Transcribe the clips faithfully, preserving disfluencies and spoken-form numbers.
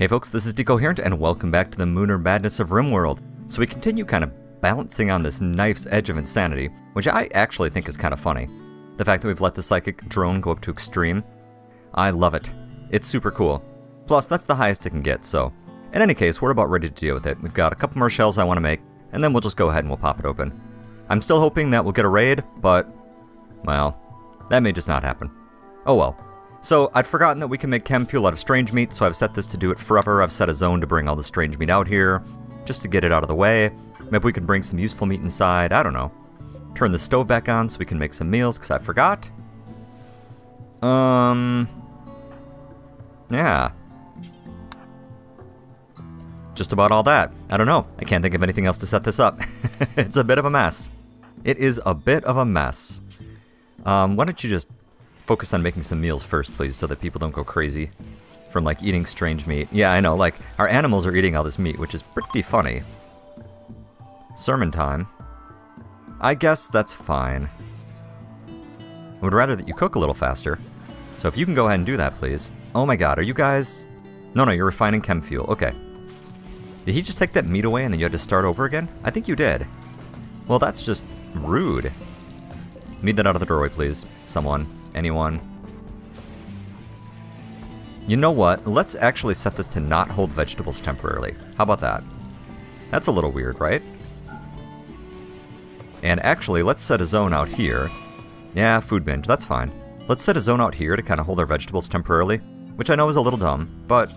Hey folks, this is Decoherent and welcome back to the Mooner Madness of Rimworld. So we continue kind of balancing on this knife's edge of insanity, which I actually think is kind of funny. The fact that we've let the psychic drone go up to extreme, I love it. It's super cool. Plus, that's the highest it can get, so. In any case, we're about ready to deal with it. We've got a couple more shells I want to make, and then we'll just go ahead and we'll pop it open. I'm still hoping that we'll get a raid, but, well, that may just not happen. Oh well. So, I'd forgotten that we can make chem fuel out of strange meat, so I've set this to do it forever. I've set a zone to bring all the strange meat out here, just to get it out of the way. Maybe we can bring some useful meat inside, I don't know. Turn the stove back on so we can make some meals, because I forgot. Um... Yeah. Just about all that. I don't know. I can't think of anything else to set this up. It's a bit of a mess. It is a bit of a mess. Um, why don't you just focus on making some meals first, please, so that people don't go crazy from, like, eating strange meat. Yeah, I know, like, our animals are eating all this meat, which is pretty funny. Sermon time. I guess that's fine. I would rather that you cook a little faster. So if you can go ahead and do that, please. Oh my god, are you guys... No, no, you're refining chem fuel. Okay. Did he just take that meat away and then you had to start over again? I think you did. Well, that's just rude. Need that out of the doorway, please. Someone. Anyone. You know what? Let's actually set this to not hold vegetables temporarily. How about that? That's a little weird, right? And actually, let's set a zone out here. Yeah, food binge, that's fine. Let's set a zone out here to kind of hold our vegetables temporarily, which I know is a little dumb, but,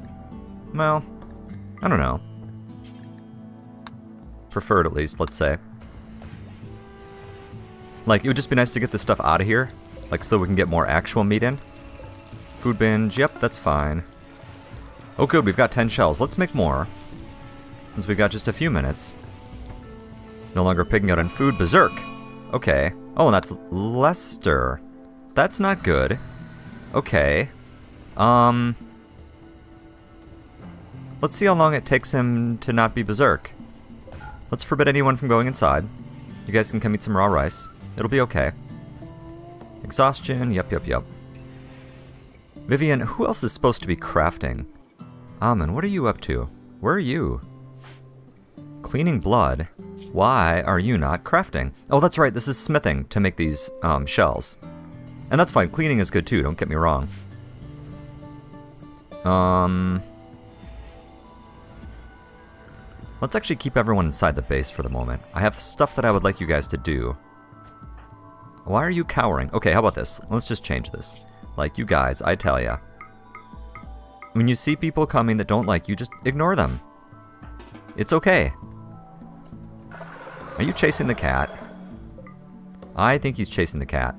well, I don't know. Preferred, at least, let's say. Like, it would just be nice to get this stuff out of here. Like, so we can get more actual meat in. Food binge, yep, that's fine. Oh good, we've got ten shells. Let's make more. Since we've got just a few minutes. No longer pigging out on food. Berserk! Okay. Oh, and that's Lester. That's not good. Okay. Um... Let's see how long it takes him to not be berserk. Let's forbid anyone from going inside. You guys can come eat some raw rice. It'll be okay. Exhaustion, yep, yep, yep. Vivian, who else is supposed to be crafting? Amun, what are you up to? Where are you? Cleaning blood? Why are you not crafting? Oh, that's right, this is smithing to make these um, shells. And that's fine, cleaning is good too, don't get me wrong. Um... Let's actually keep everyone inside the base for the moment. I have stuff that I would like you guys to do. Why are you cowering? Okay, how about this? Let's just change this. Like, you guys, I tell ya. When you see people coming that don't like you, just ignore them. It's okay. Are you chasing the cat? I think he's chasing the cat.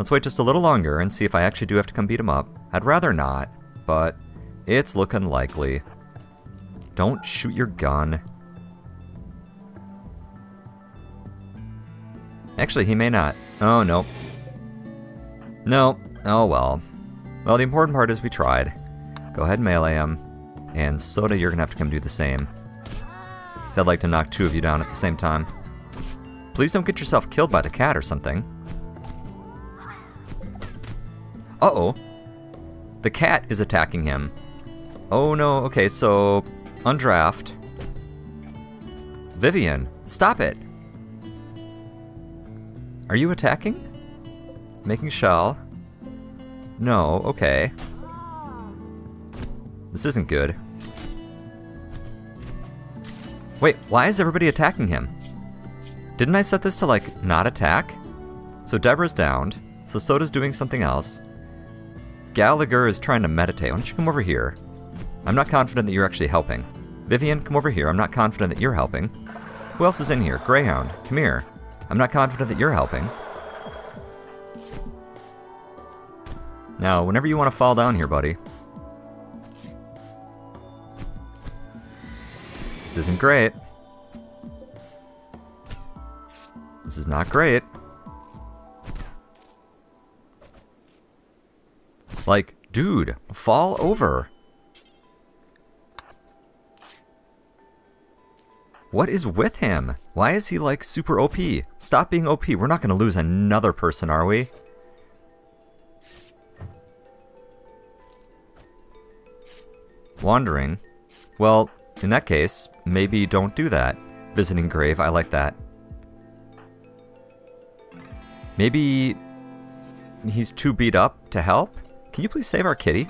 Let's wait just a little longer and see if I actually do have to come beat him up. I'd rather not, but it's looking likely. Don't shoot your gun. Actually, he may not. Oh, no. No. Oh, well. Well, the important part is we tried. Go ahead and melee him. And Soda, you're going to have to come do the same. Because I'd like to knock two of you down at the same time. Please don't get yourself killed by the cat or something. Uh-oh. The cat is attacking him. Oh, no. Okay, so... Undraft. Vivian, stop it! Are you attacking? Making shell. No, okay. This isn't good. Wait, why is everybody attacking him? Didn't I set this to, like, not attack? So Deborah's downed. So Soda's doing something else. Gallagher is trying to meditate. Why don't you come over here? I'm not confident that you're actually helping. Vivian, come over here. I'm not confident that you're helping. Who else is in here? Greyhound, come here. I'm not confident that you're helping. Now, whenever you want to fall down here, buddy. This isn't great. This is not great. Like, dude, fall over. What is with him? Why is he, like, super O P? Stop being O P. We're not gonna lose another person, are we? wandering, well, in that case, maybe don't do that. Visiting grave, I like that. Maybe he's too beat up to help? Can you please save our kitty?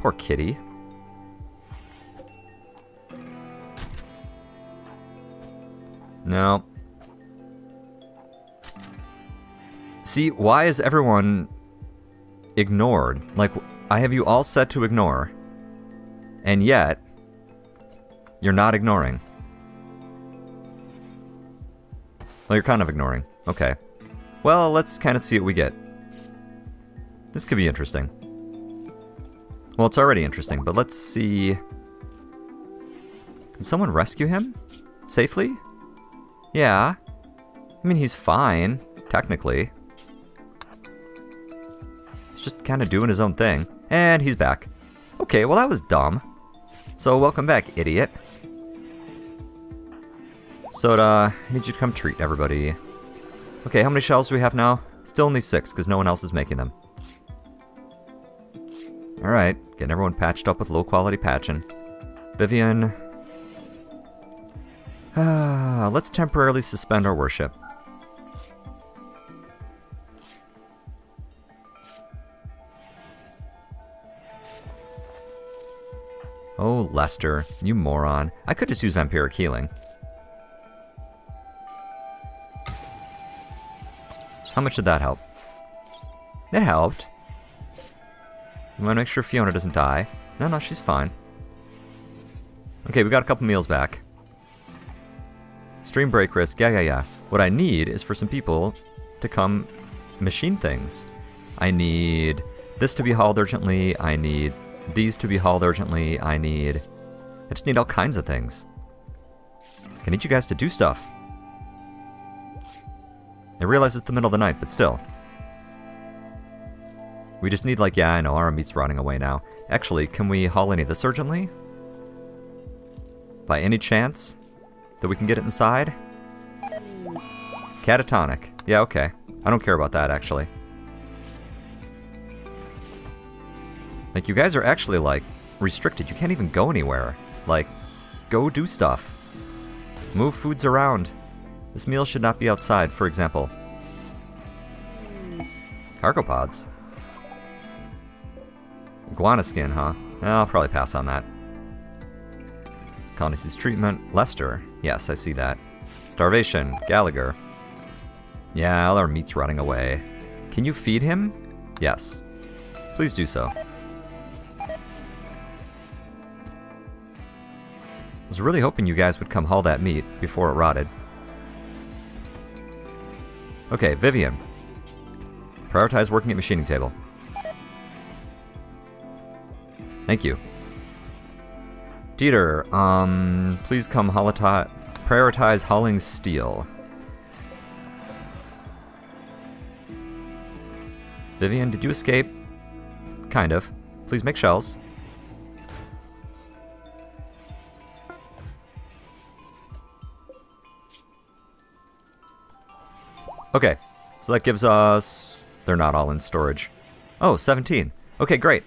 Poor kitty. No. See, why is everyone ignored? Like, I have you all set to ignore, and yet, you're not ignoring. Well, you're kind of ignoring. Okay. Well, let's kind of see what we get. This could be interesting. Well, it's already interesting, but let's see. Can someone rescue him? Safely? Yeah. I mean, he's fine, technically. He's just kind of doing his own thing. And he's back. Okay, well that was dumb. So welcome back, idiot. Soda, I need you to come treat everybody. Okay, how many shells do we have now? Still only six, because no one else is making them. Alright, getting everyone patched up with low-quality patching. Vivian... Ah, let's temporarily suspend our worship. Oh, Lester, you moron. I could just use vampiric healing. How much did that help? It helped. We want to make sure Fiona doesn't die. No, no, she's fine. Okay, we got a couple meals back. Stream break risk, yeah, yeah, yeah. What I need is for some people to come machine things. I need this to be hauled urgently, I need these to be hauled urgently, I need... I just need all kinds of things. I need you guys to do stuff. I realize it's the middle of the night, but still. We just need like, yeah, I know, our meat's rotting away now. Actually, can we haul any of this urgently? By any chance? That we can get it inside? Catatonic. Yeah, okay. I don't care about that, actually. Like, you guys are actually, like, restricted. You can't even go anywhere. Like, go do stuff. Move foods around. This meal should not be outside, for example. Cargo pods. Iguana skin, huh? I'll probably pass on that. Colonies' treatment. Lester. Yes, I see that. Starvation. Gallagher. Yeah, all our meat's running away. Can you feed him? Yes. Please do so. I was really hoping you guys would come haul that meat before it rotted. Okay, Vivian. Prioritize working at machining table. Thank you. Dieter, um, please come holota- prioritize hauling steel. Vivian, did you escape? Kind of. Please make shells. Okay, so that gives us... They're not all in storage. Oh, seventeen. Okay, great.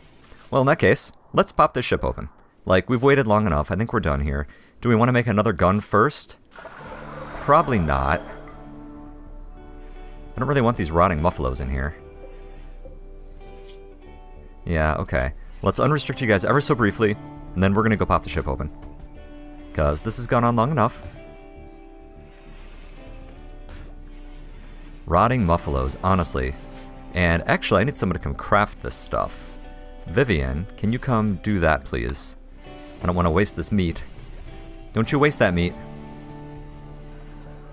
Well, in that case, let's pop this ship open. Like, we've waited long enough. I think we're done here. Do we want to make another gun first? Probably not. I don't really want these rotting muffalos in here. Yeah, okay. Let's unrestrict you guys ever so briefly, and then we're going to go pop the ship open. Because this has gone on long enough. Rotting muffalos, honestly. And actually, I need someone to come craft this stuff. Vivian, can you come do that, please? I don't want to waste this meat. Don't you waste that meat.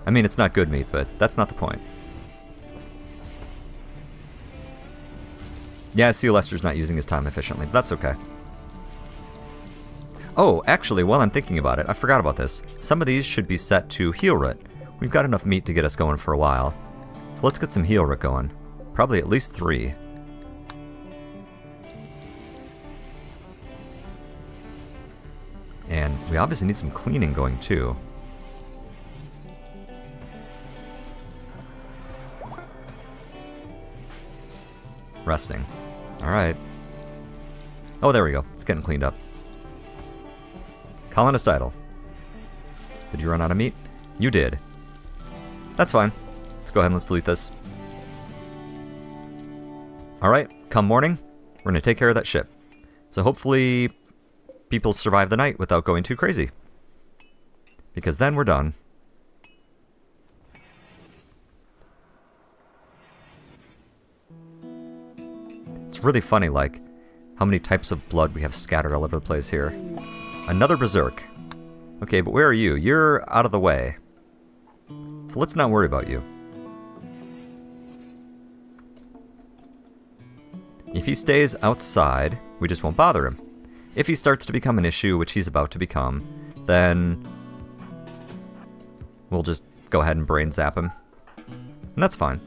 I mean, it's not good meat, but that's not the point. Yeah, I see Lester's not using his time efficiently, but that's okay. Oh, actually, while I'm thinking about it, I forgot about this. Some of these should be set to heal root. We've got enough meat to get us going for a while. So let's get some heal root going. Probably at least three. And we obviously need some cleaning going, too. Resting. Alright. Oh, there we go. It's getting cleaned up. Colonist idle. Did you run out of meat? You did. That's fine. Let's go ahead and let's delete this. Alright, come morning, we're going to take care of that ship. So hopefully people survive the night without going too crazy. Because then we're done. It's really funny, like, how many types of blood we have scattered all over the place here. Another berserk. Okay, but where are you? You're out of the way. So let's not worry about you. If he stays outside, we just won't bother him. If he starts to become an issue, which he's about to become, then we'll just go ahead and brain zap him. And that's fine.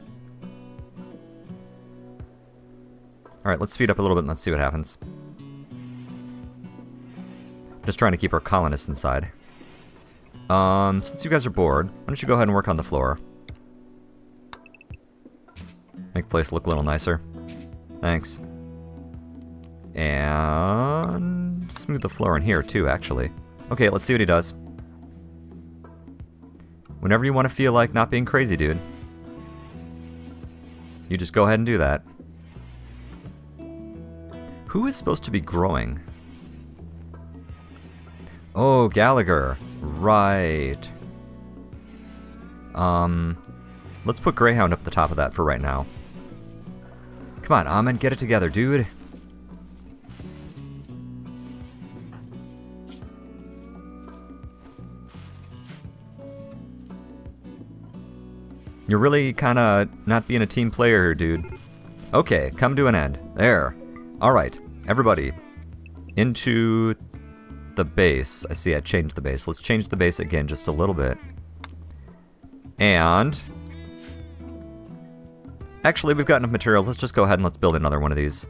Alright, let's speed up a little bit and let's see what happens. I'm just trying to keep our colonists inside. Um, since you guys are bored, why don't you go ahead and work on the floor. Make the place look a little nicer. Thanks. And smooth the floor in here too, actually. Okay, let's see what he does. Whenever you want to feel like not being crazy, dude, you just go ahead and do that. Who is supposed to be growing? Oh, Gallagher. Right. Um, let's put Greyhound up at the top of that for right now. Come on, Amen, get it together, dude. You're really kind of not being a team player here, dude. Okay, come to an end. There. Alright, everybody. Into the base. I see I changed the base. Let's change the base again just a little bit. And actually, we've got enough materials. Let's just go ahead and let's build another one of these.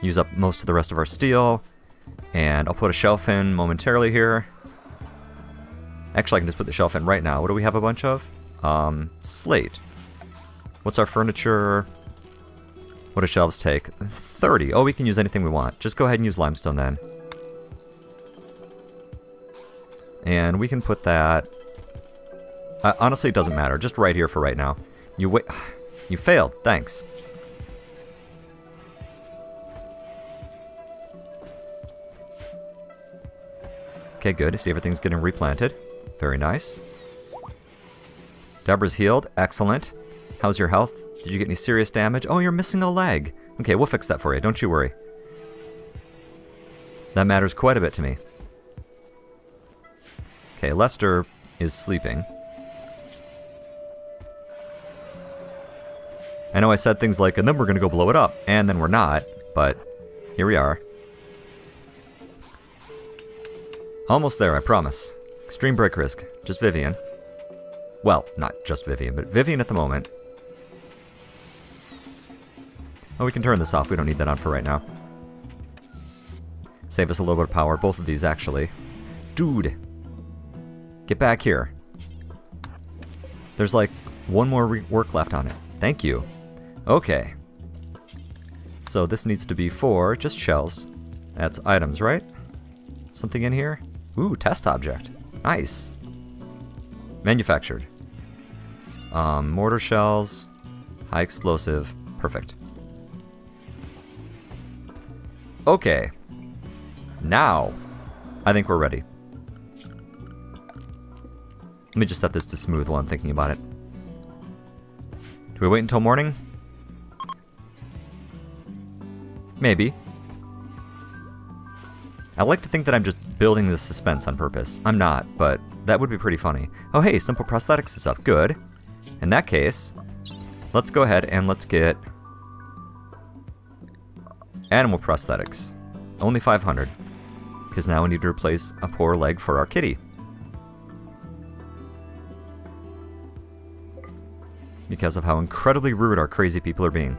Use up most of the rest of our steel. And I'll put a shelf in momentarily here. Actually, I can just put the shelf in right now. What do we have a bunch of? Um, slate. What's our furniture? What do shelves take? thirty. Oh, we can use anything we want. Just go ahead and use limestone then. And we can put that... Uh, honestly, it doesn't matter. Just right here for right now. You wait... You failed. Thanks. Okay, good. See, everything's getting replanted. Very nice. Deborah's healed. Excellent. How's your health? Did you get any serious damage? Oh, you're missing a leg. Okay, we'll fix that for you. Don't you worry. That matters quite a bit to me. Okay, Lester is sleeping. I know I said things like, and then we're going to go blow it up, and then we're not, but here we are. Almost there, I promise. Extreme break risk. Just Vivian. Well, not just Vivian, but Vivian at the moment. Oh, we can turn this off. We don't need that on for right now. Save us a little bit of power. Both of these, actually. Dude! Get back here. There's like one more re work left on it. Thank you. Okay. So this needs to be for just shells. That's items, right? Something in here? Ooh, test object. Nice. Manufactured. Um, mortar shells. High explosive. Perfect. Okay. Now, I think we're ready. Let me just set this to smooth while I'm thinking about it. Do we wait until morning? Maybe. I like to think that I'm just building this suspense on purpose. I'm not, but that would be pretty funny. Oh hey, Simple Prosthetics is up. Good. In that case, let's go ahead and let's get animal prosthetics. Only five hundred. Because now we need to replace a poor leg for our kitty. Because of how incredibly rude our crazy people are being.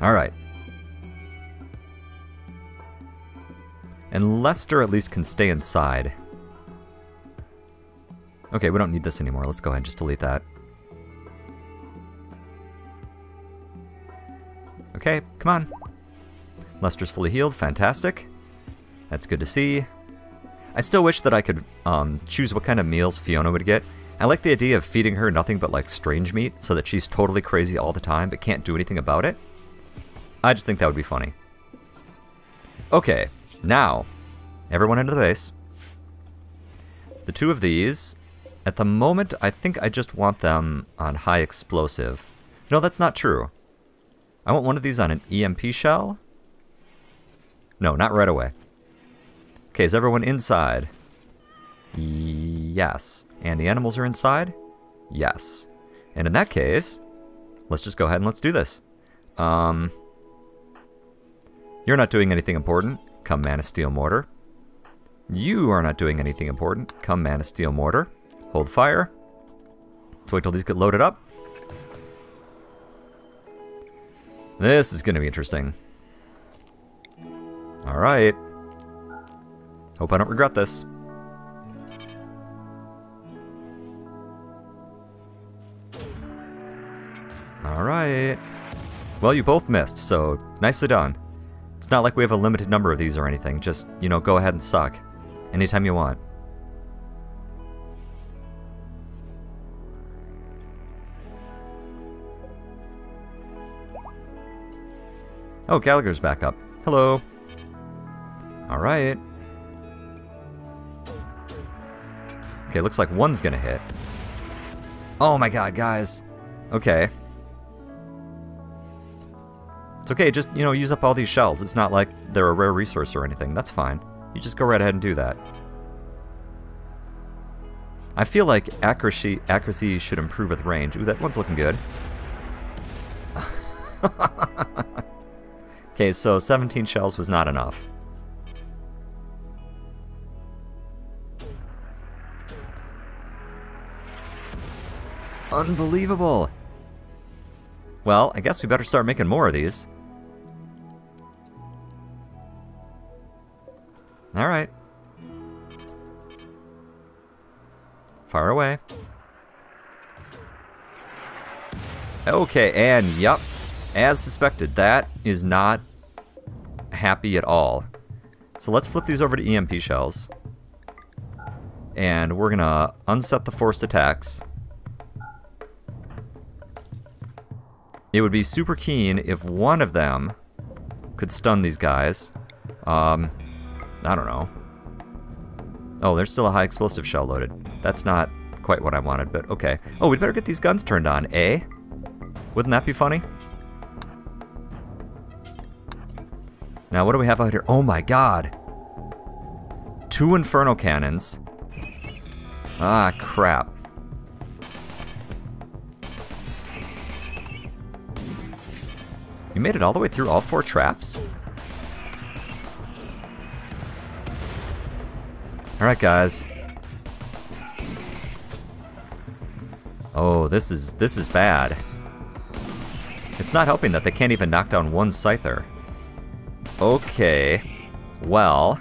Alright. And Lester at least can stay inside. Okay, we don't need this anymore. Let's go ahead and just delete that. Okay, come on. Muster's fully healed, fantastic. That's good to see. I still wish that I could um, choose what kind of meals Fiona would get. I like the idea of feeding her nothing but like strange meat so that she's totally crazy all the time but can't do anything about it. I just think that would be funny. Okay, now, everyone into the base. The two of these, at the moment I think I just want them on high explosive. No, that's not true. I want one of these on an E M P shell. No, not right away. Okay, is everyone inside? Yes. And the animals are inside? Yes. And in that case, let's just go ahead and let's do this. Um, you're not doing anything important. Come Man of Steel Mortar. You are not doing anything important. Come Man of Steel Mortar. Hold fire. Let's wait till these get loaded up. This is going to be interesting. Alright. Hope I don't regret this. Alright. Well, you both missed, so nicely done. It's not like we have a limited number of these or anything. Just, you know, go ahead and suck. Anytime you want. Oh, Gallagher's back up. Hello. Alright. Okay, looks like one's gonna hit. Oh my god, guys. Okay. It's okay, just, you know, use up all these shells. It's not like they're a rare resource or anything. That's fine. You just go right ahead and do that. I feel like accuracy, accuracy should improve with range. Ooh, that one's looking good. Okay, so seventeen shells was not enough. Unbelievable! Well, I guess we better start making more of these. Alright. Fire away. Okay, and yup. As suspected, that is not happy at all. So let's flip these over to E M P shells. And we're gonna unset the forced attacks. It would be super keen if one of them could stun these guys. Um, I don't know. Oh, there's still a high explosive shell loaded. That's not quite what I wanted, but okay. Oh, we'd better get these guns turned on, eh? Wouldn't that be funny? Now, what do we have out here? Oh my god! Two inferno cannons. Ah, crap. You made it all the way through all four traps? Alright, guys. Oh, this is this is bad. It's not helping that they can't even knock down one Scyther. Okay. Well.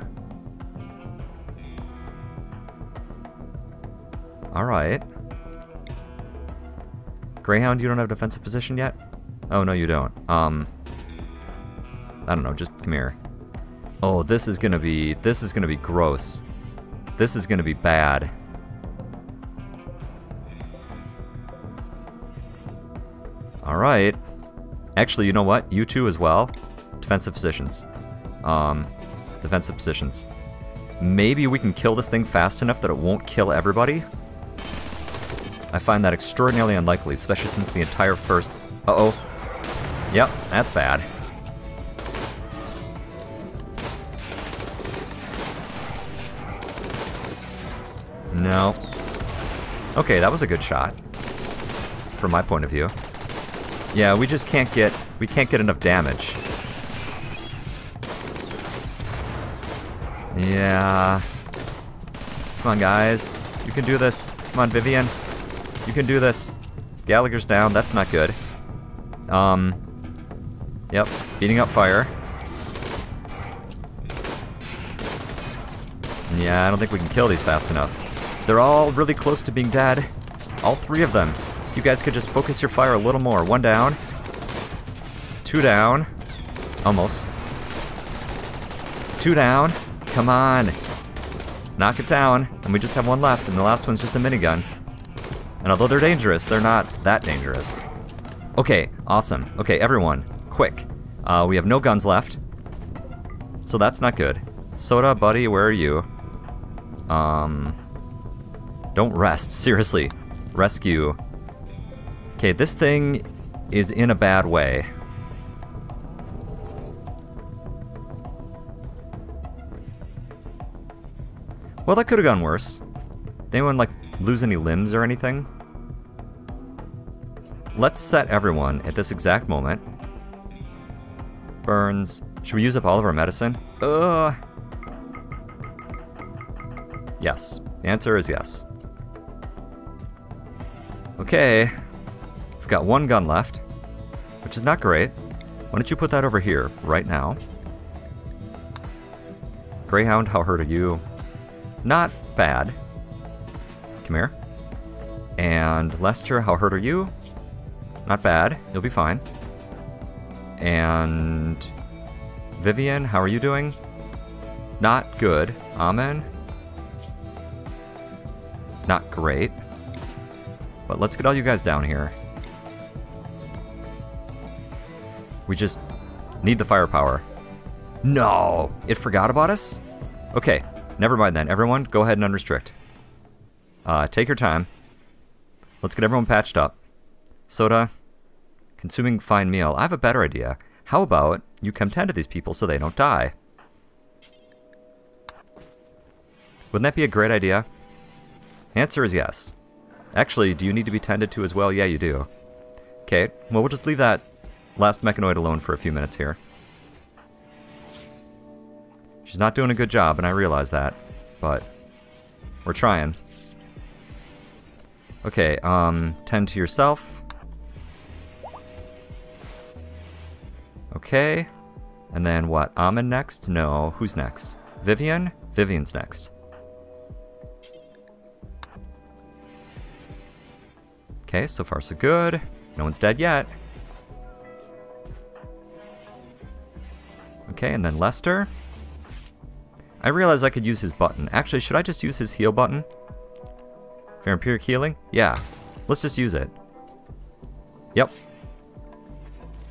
Alright. Greyhound, you don't have a defensive position yet? Oh, no, you don't. Um, I don't know, just come here. Oh, this is gonna be, this is gonna be gross. This is gonna be bad. Alright. Actually, you know what? You two as well. Defensive positions. Um, defensive positions. Maybe we can kill this thing fast enough that it won't kill everybody? I find that extraordinarily unlikely, especially since the entire first... Uh-oh. Yep, that's bad. No. Okay, that was a good shot. From my point of view. Yeah, we just can't get we can't get enough damage. Yeah. Come on, guys. You can do this. Come on, Vivian. You can do this. Gallagher's down. That's not good. Um. Yep, beating up fire. Yeah, I don't think we can kill these fast enough. They're all really close to being dead. All three of them. You guys could just focus your fire a little more. One down. Two down. Almost. Two down. Come on. Knock it down. And we just have one left, and the last one's just a minigun. And although they're dangerous, they're not that dangerous. Okay, awesome. Okay, everyone, quick. Uh, we have no guns left. So that's not good. Soda, buddy, where are you? Um, don't rest, seriously. Rescue. Okay, this thing is in a bad way. Well, that could have gone worse. Did anyone, like, lose any limbs or anything? Let's set everyone at this exact moment. Burns. Should we use up all of our medicine? Ugh. Yes. The answer is yes. Okay. We've got one gun left, which is not great. Why don't you put that over here right now? Greyhound, how hurt are you? Not bad. Come here. And Lester, how hurt are you? Not bad. You'll be fine. And Vivian, how are you doing? Not good. Amen. Not great. But let's get all you guys down here. We just need the firepower. No! It forgot about us? Okay. Never mind then. Everyone, go ahead and unrestrict. Uh, take your time. Let's get everyone patched up. Soda, consuming fine meal. I have a better idea. How about you come tend to these people so they don't die? Wouldn't that be a great idea? Answer is yes. Actually, do you need to be tended to as well? Yeah, you do. Okay, well, we'll just leave that last mechanoid alone for a few minutes here. She's not doing a good job, and I realize that, but we're trying. Okay, um, tend to yourself. Okay, and then what? Amin next? No, who's next? Vivian? Vivian's next. Okay, so far so good. No one's dead yet. Okay, and then Lester. I realize I could use his button. Actually, should I just use his heal button? Vampiric healing? Yeah. Let's just use it. Yep.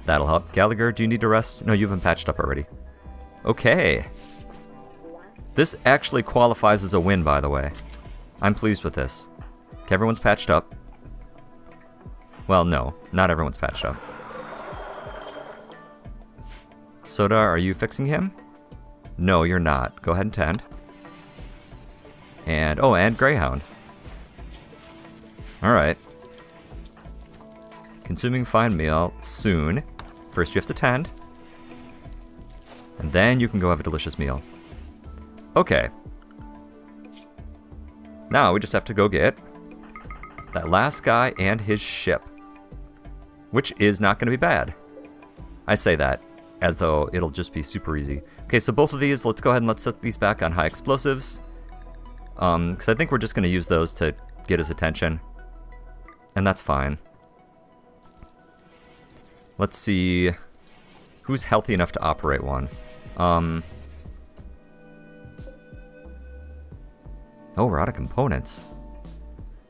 That'll help. Gallagher, do you need to rest? No, you've been patched up already. Okay. This actually qualifies as a win, by the way. I'm pleased with this. Okay, everyone's patched up. Well, no. Not everyone's patched up. Soda, are you fixing him? No, you're not. Go ahead and tend. And, oh, and Greyhound. Alright. Consuming fine meal soon. First you have to tend. And then you can go have a delicious meal. Okay. Now we just have to go get that last guy and his ship. Which is not going to be bad. I say that as though it'll just be super easy. Okay, so both of these, let's go ahead and let's set these back on high explosives. Um, because I think we're just going to use those to get his attention. And that's fine. Let's see who's healthy enough to operate one. Um, oh, we're out of components.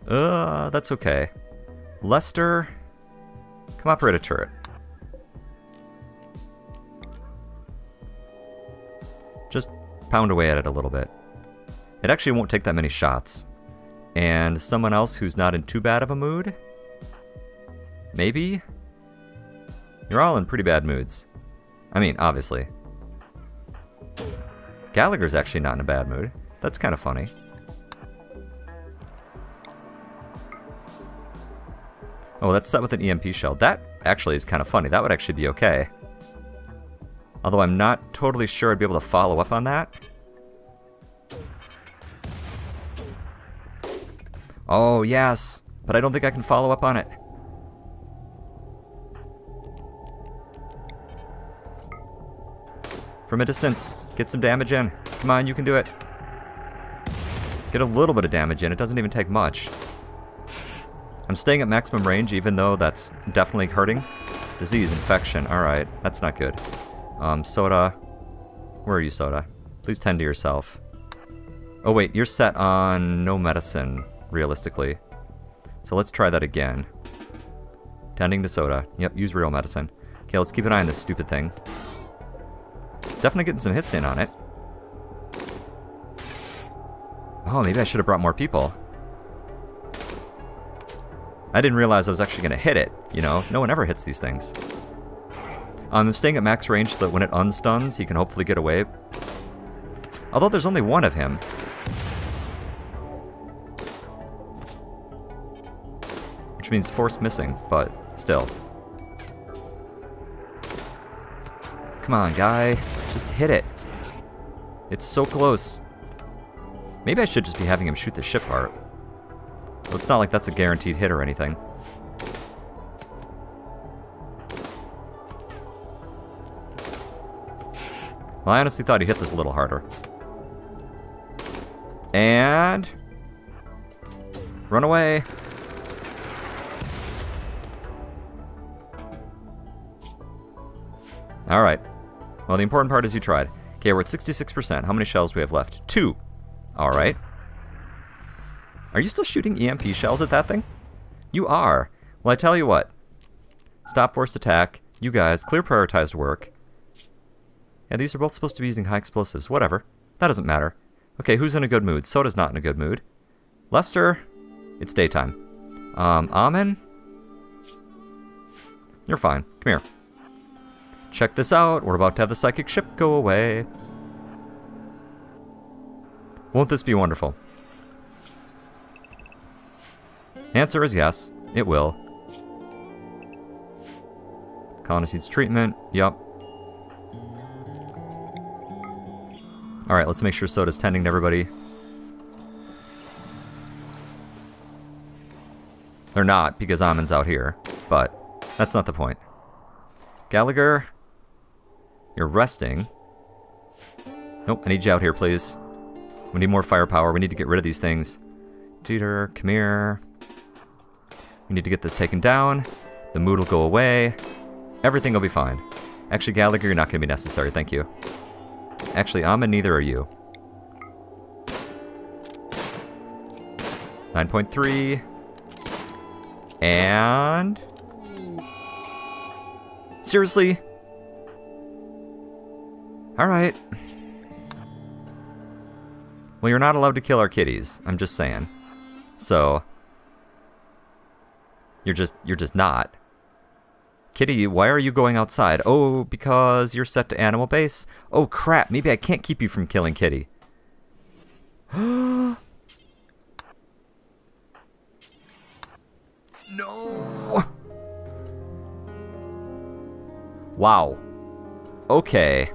Uh, that's okay. Lester, come operate a turret. Just pound away at it a little bit. It actually won't take that many shots. And someone else who's not in too bad of a mood? Maybe? You're all in pretty bad moods. I mean, obviously. Gallagher's actually not in a bad mood. That's kind of funny. Oh, that's set with an E M P shell. That actually is kind of funny. That would actually be okay. Although I'm not totally sure I'd be able to follow up on that. Oh, yes. But I don't think I can follow up on it. From a distance. Get some damage in. Come on, you can do it. Get a little bit of damage in. It doesn't even take much. I'm staying at maximum range, even though that's definitely hurting. Disease, infection. Alright, that's not good. Um, Soda. Where are you, Soda? Please tend to yourself. Oh wait, you're set on no medicine, realistically. So let's try that again. Tending to soda. Yep, use real medicine. Okay, let's keep an eye on this stupid thing. It's definitely getting some hits in on it. Oh, maybe I should have brought more people. I didn't realize I was actually going to hit it, you know? No one ever hits these things. Um, I'm staying at max range so that when it unstuns, he can hopefully get away. Although there's only one of him. Which means force missing, but still. Come on, guy. Just hit it. It's so close. Maybe I should just be having him shoot the ship part. Well, it's not like that's a guaranteed hit or anything. Well, I honestly thought he hit this a little harder. And... run away! Alright. Well, the important part is you tried. Okay, we're at sixty-six percent. How many shells do we have left? Two! Alright. Are you still shooting E M P shells at that thing? You are. Well, I tell you what. Stop forced attack. You guys, clear prioritized work. Yeah, these are both supposed to be using high explosives. Whatever. That doesn't matter. Okay, who's in a good mood? Soda's not in a good mood. Lester, it's daytime. Um, Amen? You're fine. Come here. Check this out. We're about to have the psychic ship go away. Won't this be wonderful? Answer is yes, it will. Colonist needs treatment, yep. Alright, let's make sure Soda's tending to everybody. They're not, because Amen's out here, but that's not the point. Gallagher, you're resting. Nope, I need you out here, please. We need more firepower, we need to get rid of these things. Jeter, come here. We need to get this taken down. The mood will go away. Everything will be fine. Actually, Gallagher, you're not going to be necessary. Thank you. Actually, Amin, neither are you. nine point three. And... seriously? Alright. Well, you're not allowed to kill our kitties. I'm just saying. So... You're just, you're just not. Kitty, why are you going outside? Oh, because you're set to animal base? Oh crap, maybe I can't keep you from killing Kitty. No! Wow. Okay.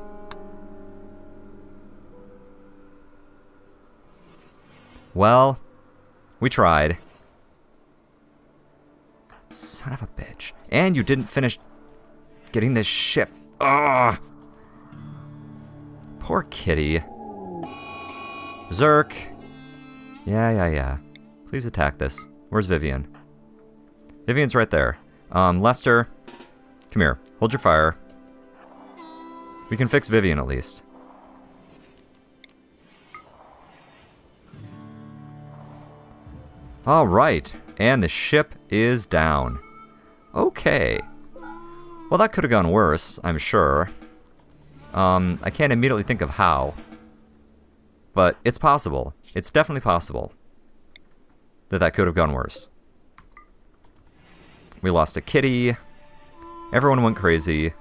Well, we tried. Son of a bitch. And you didn't finish getting this ship. Ugh. Poor kitty. Berserk. Yeah, yeah, yeah. Please attack this. Where's Vivian? Vivian's right there. Um, Lester, come here. Hold your fire. We can fix Vivian at least. All right. And the ship is down. Okay. Well, that could have gone worse, I'm sure. Um, I can't immediately think of how. But it's possible. It's definitely possible that that could have gone worse. We lost a kitty. Everyone went crazy.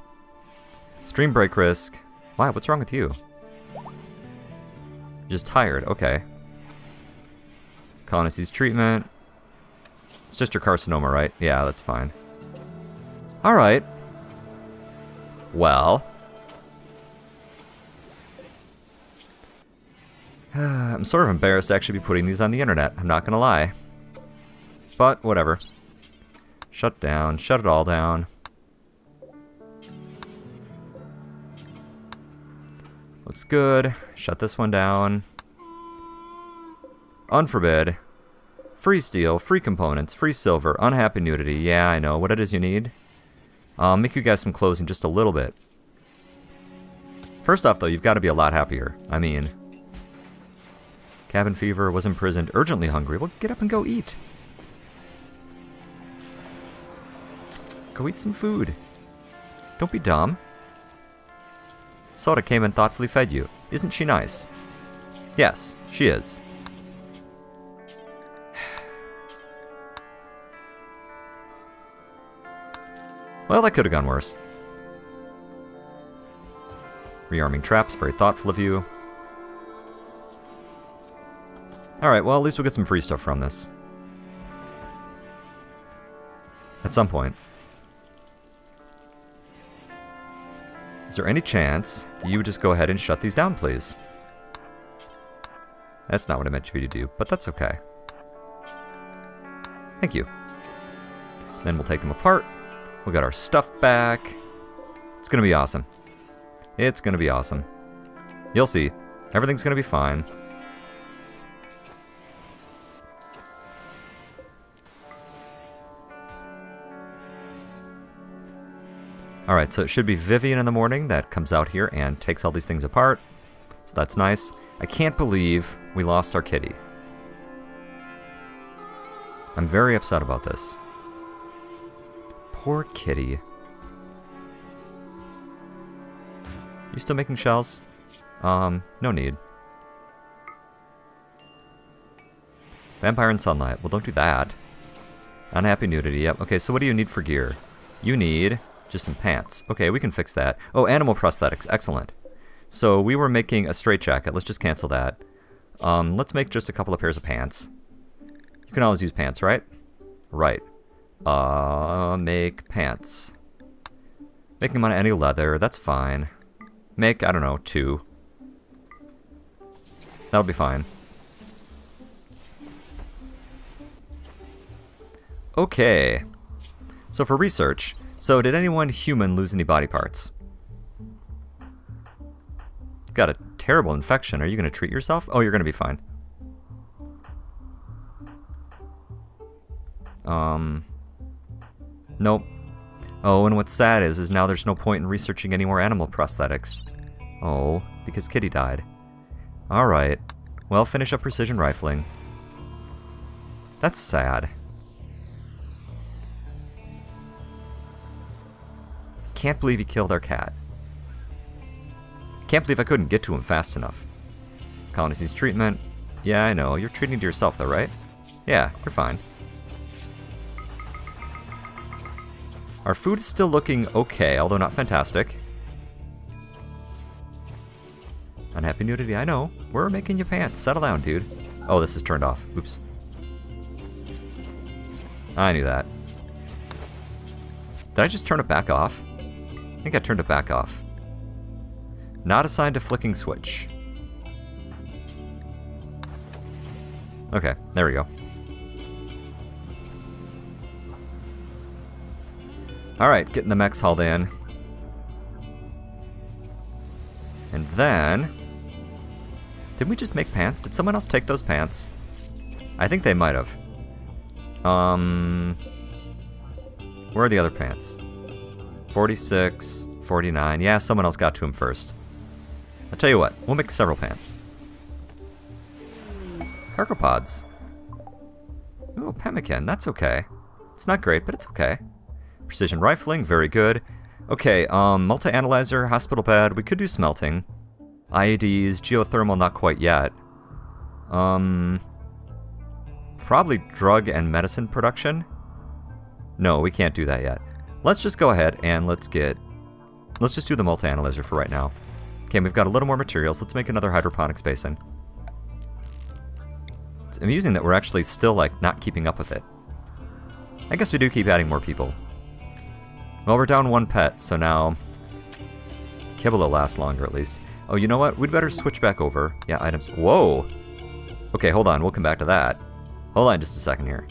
Stream break risk. Why? What's wrong with you? Just tired. Okay. Colonists treatment. It's just your carcinoma, right? Yeah, that's fine. Alright. Well. I'm sort of embarrassed to actually be putting these on the internet. I'm not gonna lie. But, whatever. Shut down. Shut it all down. Looks good. Shut this one down. Unforbid. Free steel, free components, free silver, unhappy nudity. Yeah, I know what it is you need. I'll make you guys some clothes in just a little bit. First off, though, you've got to be a lot happier. I mean, cabin fever, was imprisoned, urgently hungry. Well, get up and go eat. Go eat some food. Don't be dumb. Sora came and thoughtfully fed you. Isn't she nice? Yes, she is. Well, that could have gone worse. Rearming traps, very thoughtful of you. Alright, well, at least we'll get some free stuff from this. At some point. Is there any chance that you would just go ahead and shut these down, please? That's not what I meant for you to do, but that's okay. Thank you. Then we'll take them apart. We got our stuff back. It's gonna be awesome. It's gonna be awesome. You'll see. Everything's gonna be fine. Alright, so it should be Vivian in the morning that comes out here and takes all these things apart. So that's nice. I can't believe we lost our kitty. I'm very upset about this. Poor kitty. You still making shells? Um, no need. Vampire and sunlight. Well, don't do that. Unhappy nudity. Yep. Okay, so what do you need for gear? You need just some pants. Okay, we can fix that. Oh, animal prosthetics. Excellent. So we were making a straitjacket. Let's just cancel that. Um, let's make just a couple of pairs of pants. You can always use pants, right? Right. Uh, make pants. Make them on any leather, that's fine. Make, I don't know, two. That'll be fine. Okay. So for research, so did anyone human lose any body parts? You've got a terrible infection. Are you going to treat yourself? Oh, you're going to be fine. Um... Nope. Oh, and what's sad is, is now there's no point in researching any more animal prosthetics. Oh, because Kitty died. Alright. Well, finish up precision rifling. That's sad. Can't believe he killed our cat. Can't believe I couldn't get to him fast enough. Colonist needs treatment. Yeah, I know. You're treating to yourself though, right? Yeah, you're fine. Our food is still looking okay, although not fantastic. Unhappy nudity, I know. We're making you pants. Settle down, dude. Oh, this is turned off. Oops. I knew that. Did I just turn it back off? I think I turned it back off. Not assigned to flicking switch. Okay, there we go. Alright, getting the mechs hauled in. And then... didn't we just make pants? Did someone else take those pants? I think they might have. Um... Where are the other pants? forty-six, forty-nine... yeah, someone else got to them first. I'll tell you what, we'll make several pants. Cargo pods. Ooh, pemmican, that's okay. It's not great, but it's okay. Precision rifling, very good. Okay, um, multi-analyzer, hospital bed, we could do smelting. I E Ds, geothermal, not quite yet. Um, probably drug and medicine production? No, we can't do that yet. Let's just go ahead and let's get... let's just do the multi-analyzer for right now. Okay, we've got a little more materials. Let's make another hydroponics basin. It's amusing that we're actually still, like, not keeping up with it. I guess we do keep adding more people. Well, we're down one pet, so now Kibble will last longer at least. Oh, you know what? We'd better switch back over. Yeah, items. Whoa! Okay, hold on. We'll come back to that. Hold on just a second here.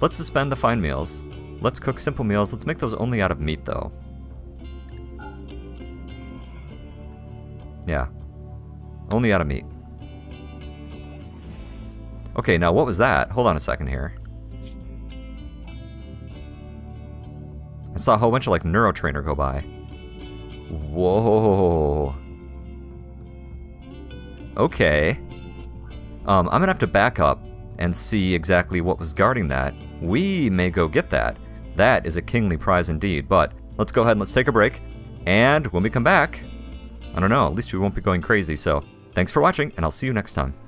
Let's suspend the fine meals. Let's cook simple meals. Let's make those only out of meat, though. Yeah. Only out of meat. Okay, now what was that? Hold on a second here. I saw a whole bunch of, like, Neurotrainer go by. Whoa. Okay. Um, I'm gonna have to back up and see exactly what was guarding that. We may go get that. That is a kingly prize indeed, but let's go ahead and let's take a break. And when we come back, I don't know, at least we won't be going crazy, so thanks for watching, and I'll see you next time.